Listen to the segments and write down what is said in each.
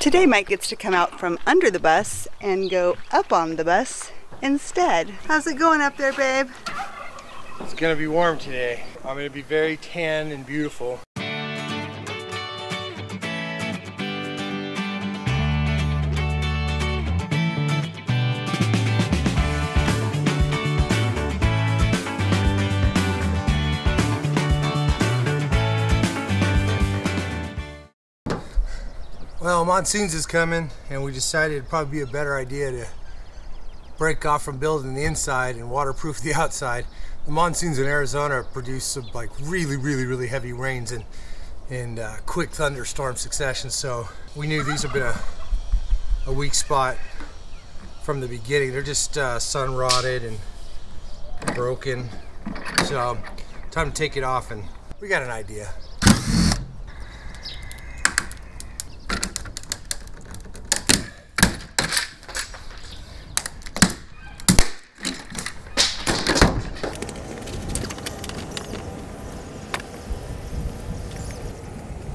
Today Mike gets to come out from under the bus and go up on the bus instead. How's it going up there, babe? It's gonna be warm today. I'm gonna be very tan and beautiful. Well, monsoons is coming, and we decided it'd probably be a better idea to break off from building the inside and waterproof the outside. The monsoons in Arizona produce some like really heavy rains and quick thunderstorm succession, so we knew these have been a weak spot from the beginning. They're just sun rotted and broken, so time to take it off, and we got an idea.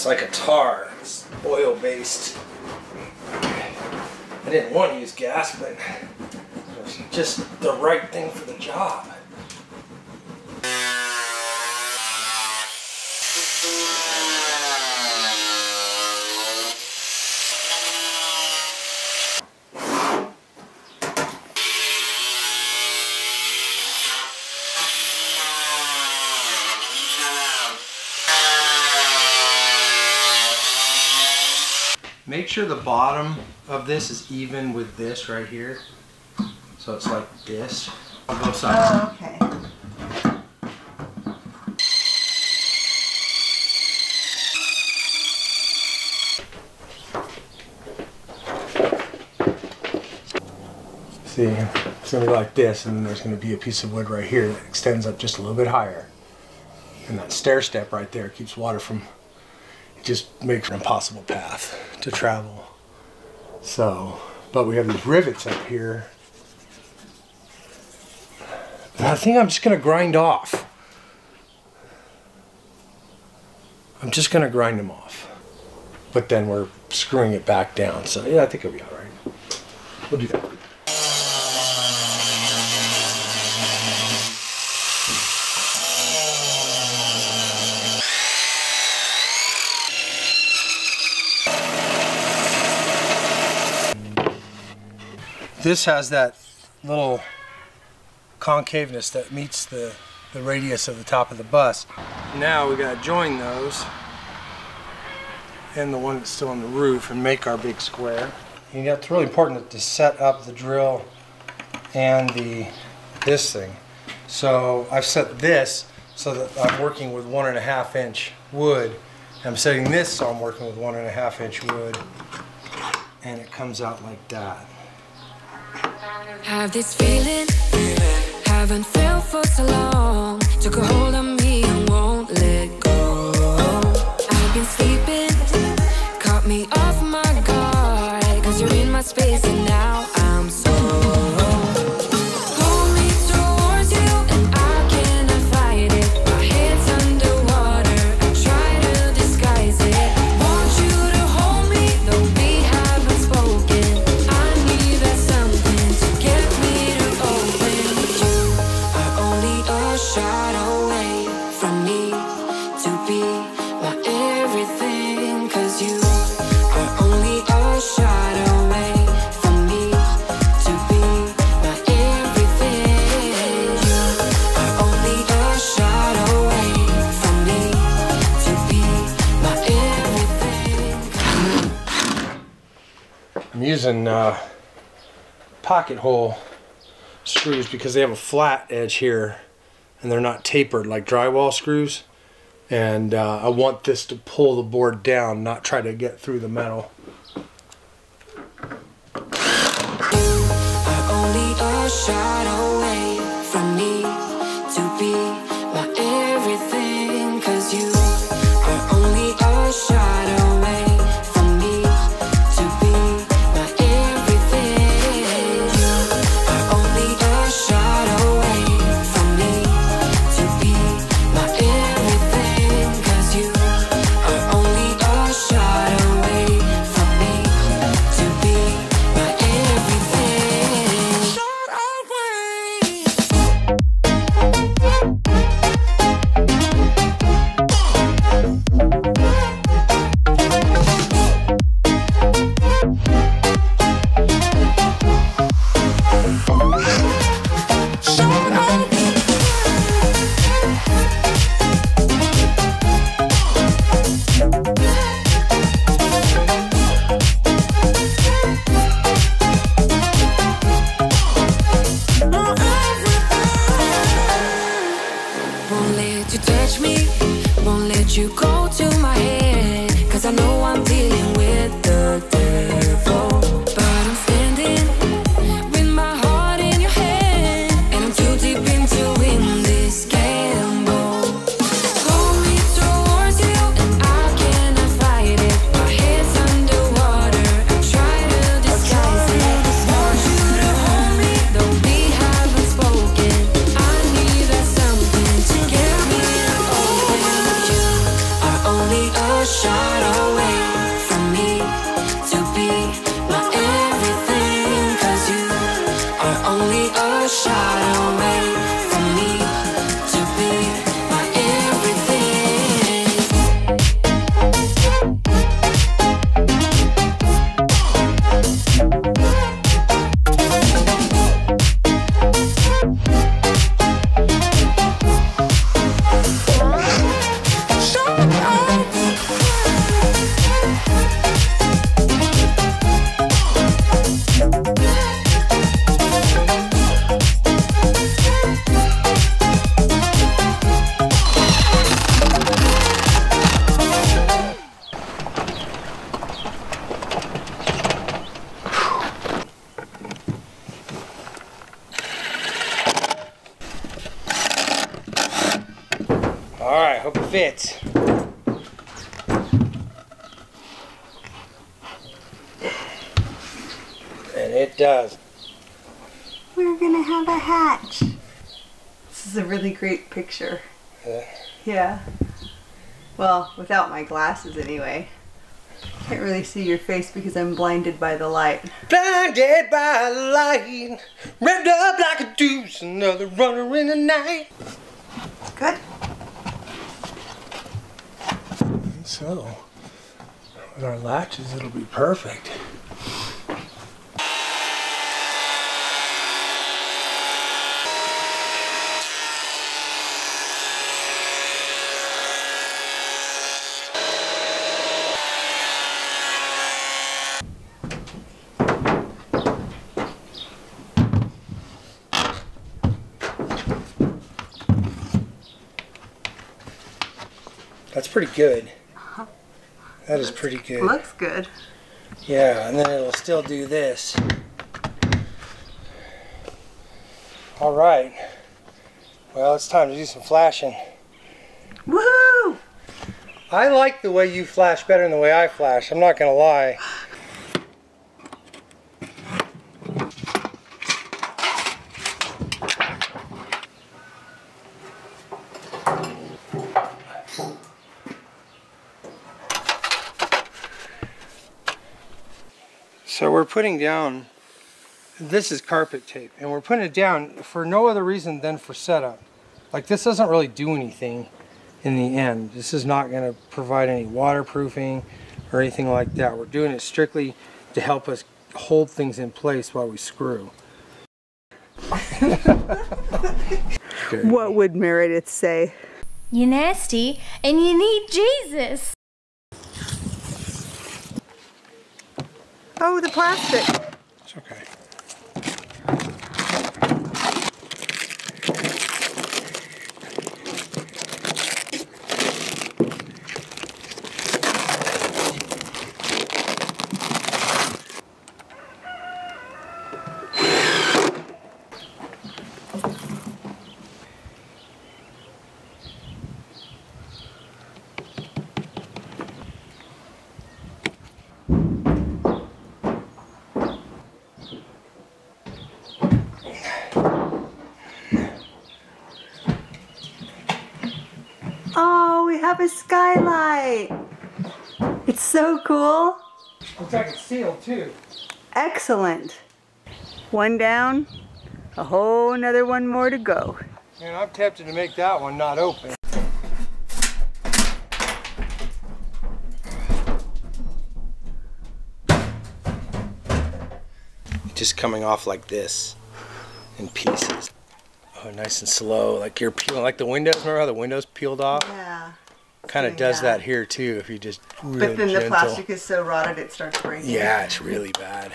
Like a tar, it's oil-based. I didn't want to use gas, but it was just the right thing for the job. Make sure the bottom of this is even with this right here. So it's like this on both sides. Oh, okay. See, it's gonna be like this, and then there's gonna be a piece of wood right here that extends up just a little bit higher. And that stair step right there keeps water from just makes an impossible path to travel. So, but we have these rivets up here. And I think I'm just gonna grind off. I'm just gonna grind them off. But then we're screwing it back down. So yeah, I think it'll be all right. We'll do that. This has that little concaveness that meets the radius of the top of the bus. Now we gotta join those and the one that's still on the roof and make our big square. And it's really important to set up the drill and this thing. So I've set this so that I'm working with 1.5 inch wood. I'm setting this so I'm working with 1.5 inch wood, and it comes out like that. Have this feeling, haven't felt for so long. Took a hold on me and won't let go. I've been sleeping, caught me off my guard. 'Cause you're in my space and now I'm so hold me towards you and I cannot fight it. My head's underwater, I try to disguise it. Want you to hold me, though we haven't spoken. I'm using pocket hole screws because they have a flat edge here and they're not tapered like drywall screws, and I want this to pull the board down, not try to get through the metal. Alright, hope it fits. And it does. We're gonna have a hatch. This is a really great picture. Yeah. Well, without my glasses anyway. Can't really see your face because I'm blinded by the light. Blinded by the light. Wrapped up like a deuce, another runner in the night. Good. So, with our latches, it'll be perfect. That's pretty good. That is pretty good. Looks good. Yeah, and then it'll still do this. All right. Well, it's time to do some flashing. Woohoo! I like the way you flash better than the way I flash. I'm not going to lie. So we're putting down, this is carpet tape, and we're putting it down for no other reason than for setup. Like, this doesn't really do anything in the end. This is not going to provide any waterproofing or anything like that. We're doing it strictly to help us hold things in place while we screw. What would Meredith say? You're nasty and you need Jesus. Oh, the plastic. It's okay. Have a skylight. It's so cool. Looks like it's sealed too. Excellent. One down, a whole another one more to go. Man, I'm tempted to make that one not open. Just coming off like this in pieces. Oh, nice and slow, like you're peeling, like the windows. Remember how the windows peeled off? Yeah. Kind of does that here too, if you just really gentle. But then the plastic is so rotted it starts breaking. Yeah, it's really bad.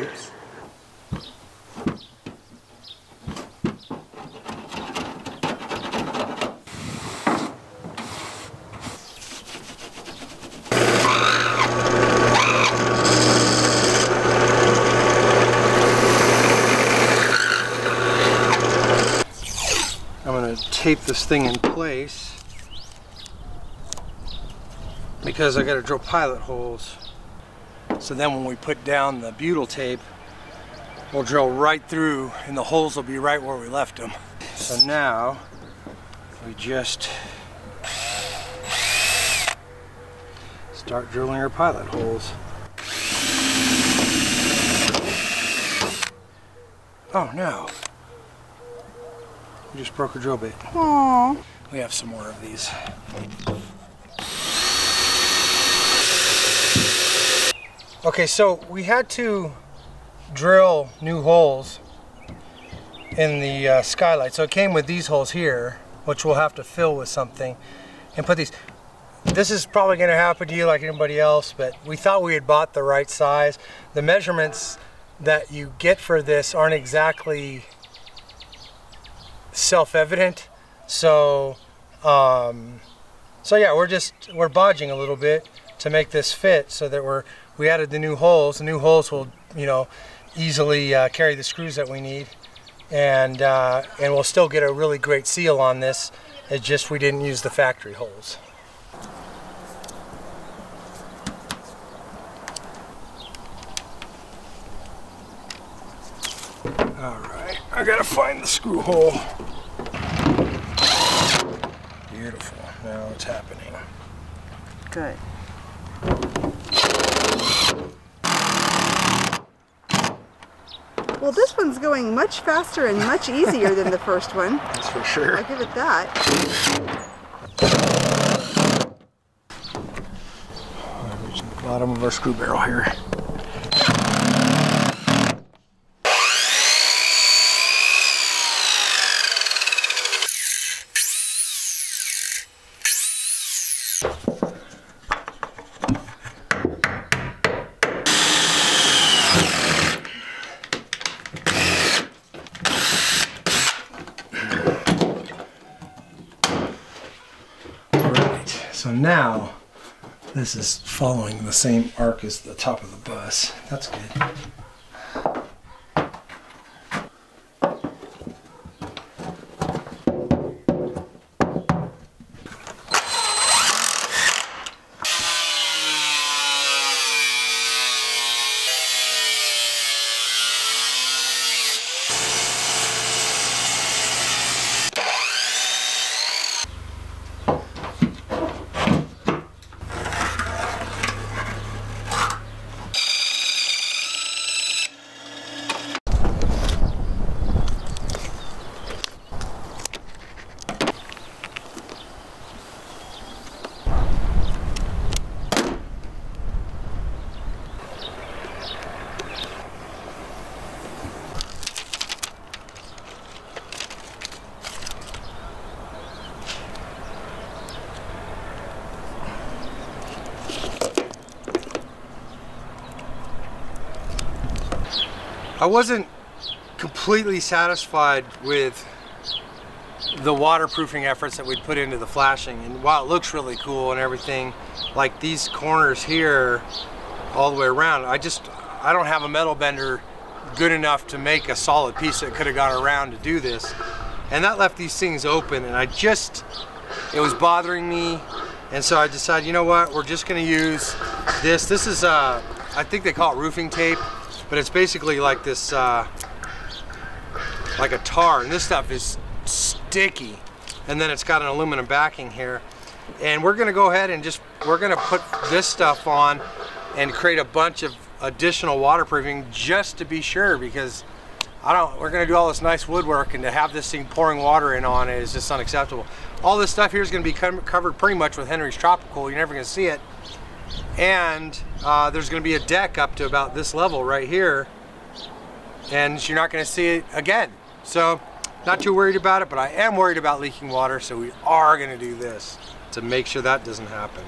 Oops. Tape this thing in place because I got to drill pilot holes. So then when we put down the butyl tape, we'll drill right through and the holes will be right where we left them. So now we just start drilling our pilot holes. Oh no, we just broke a drill bit. Aww. We have some more of these. Okay, so we had to drill new holes in the skylight. So it came with these holes here, which we'll have to fill with something and put these. This is probably going to happen to you like anybody else, but we thought we had bought the right size. The measurements that you get for this aren't exactly self-evident, so yeah, we're bodging a little bit to make this fit, so that we added the new holes. The new holes will, you know, easily carry the screws that we need, and we'll still get a really great seal on this. It's just we didn't use the factory holes. Alright, I gotta find the screw hole. Beautiful, now it's happening. Good. Well, this one's going much faster and much easier than the first one. That's for sure. I'll give it that. I'll reach the bottom of our screw barrel here. So now this is following the same arc as the top of the bus. That's good. I wasn't completely satisfied with the waterproofing efforts that we'd put into the flashing. And while it looks really cool and everything, like these corners here all the way around, I don't have a metal bender good enough to make a solid piece that could have gone around to do this. And that left these things open, and it was bothering me. And so I decided, you know what, we're just gonna use this. This is, I think they call it roofing tape, but it's basically like this, like a tar, and this stuff is sticky. And then it's got an aluminum backing here. And we're gonna go ahead and we're gonna put this stuff on and create a bunch of additional waterproofing just to be sure, because we're gonna do all this nice woodwork, and to have this thing pouring water in on it is just unacceptable. All this stuff here is gonna be covered pretty much with Henry's Tropical. You're never gonna see it. And there's going to be a deck up to about this level right here, and you're not going to see it again. So not too worried about it, but I am worried about leaking water, so we are going to do this to make sure that doesn't happen.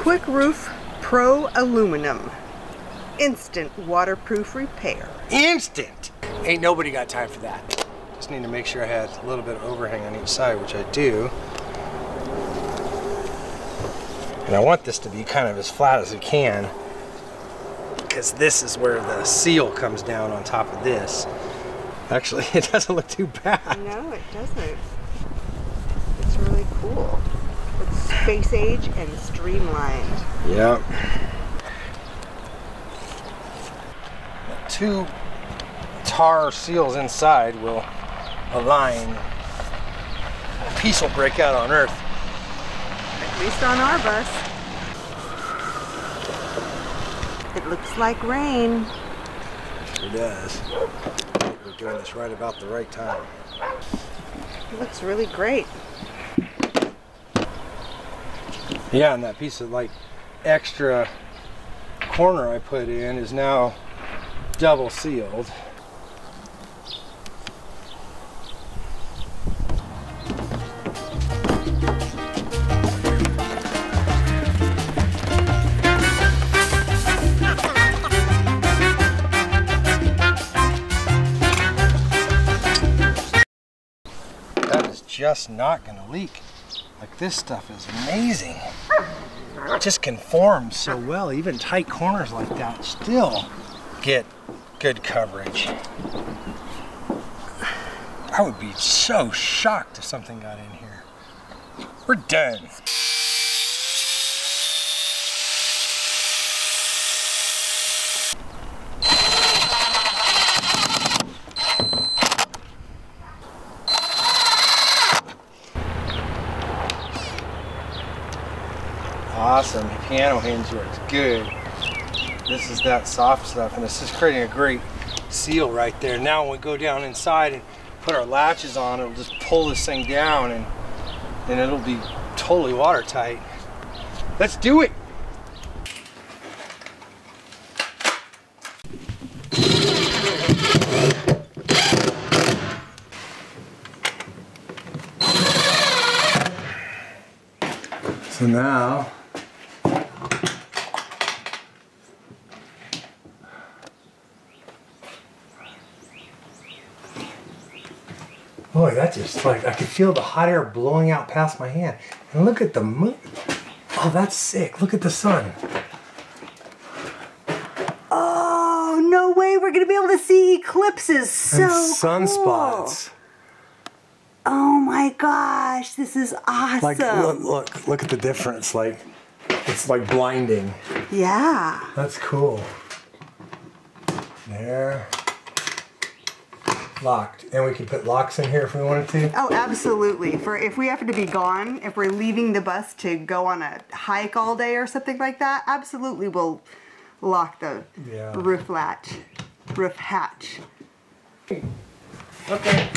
Quick Roof Pro Aluminum. Instant waterproof repair. Instant! Ain't nobody got time for that. Just need to make sure I had a little bit of overhang on each side, which I do. And I want this to be kind of as flat as it can, because this is where the seal comes down on top of this. Actually, it doesn't look too bad. No, it doesn't. It's really cool. It's space age and streamlined. Yep. The two tar seals inside will align. A piece will break out on Earth. At least on our bus. It looks like rain. It does. We're doing this right about the right time. It looks really great. Yeah, and that piece of like extra corner I put in is now double sealed. Just not gonna leak. Like, this stuff is amazing. It just conforms so well. Even tight corners like that still get good coverage. I would be so shocked if something got in here. We're done. Awesome, the piano hinge works good. This is that soft stuff, and this is creating a great seal right there. Now when we go down inside and put our latches on, it'll just pull this thing down, and then it'll be totally watertight. Let's do it. So now, boy, that just like, I could feel the hot air blowing out past my hand. And look at the moon. Oh, that's sick. Look at the sun. Oh, no way. We're going to be able to see eclipses. So and sunspots. Cool. Oh my gosh, this is awesome. Like, look at the difference. Like, it's like blinding. Yeah. That's cool. There. Locked. And we could put locks in here if we wanted to. Oh, absolutely. For if we happen to be gone, if we're leaving the bus to go on a hike all day or something like that, absolutely we'll lock the roof hatch. Okay.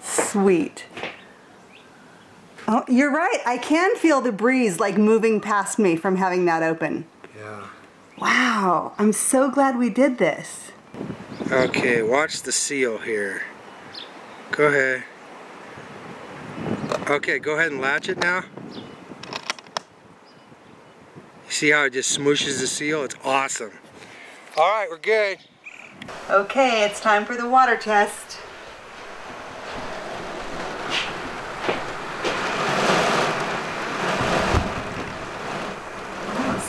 Sweet. Oh, you're right. I can feel the breeze like moving past me from having that open. Yeah. Wow. I'm so glad we did this. Okay, watch the seal here. Go ahead. Okay, go ahead and latch it now. You see how it just smooshes the seal? It's awesome. All right, we're good. Okay, it's time for the water test.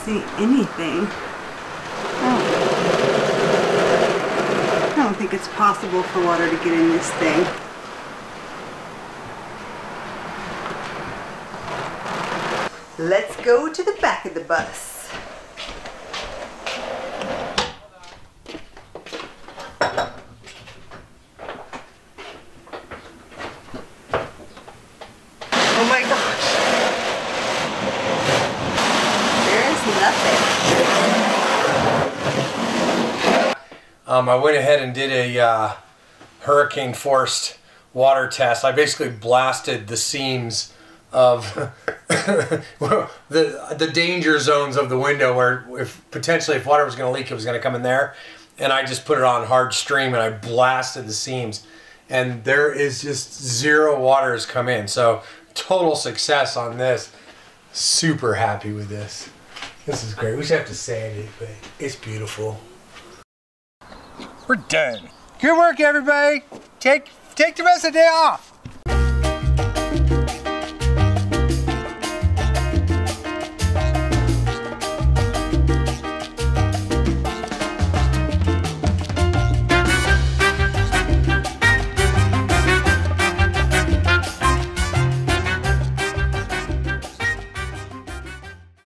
See anything. Oh. I don't think it's possible for water to get in this thing. Let's go to the back of the bus. Oh my God. I went ahead and did a hurricane forced water test. I basically blasted the seams of the danger zones of the window where potentially if water was going to leak, it was going to come in there. And I just put it on hard stream and I blasted the seams. And there is just zero water has come in. So total success on this. Super happy with this. This is great. We should have to sand it, but it's beautiful. We're done. Good work, everybody. Take the rest of the day off.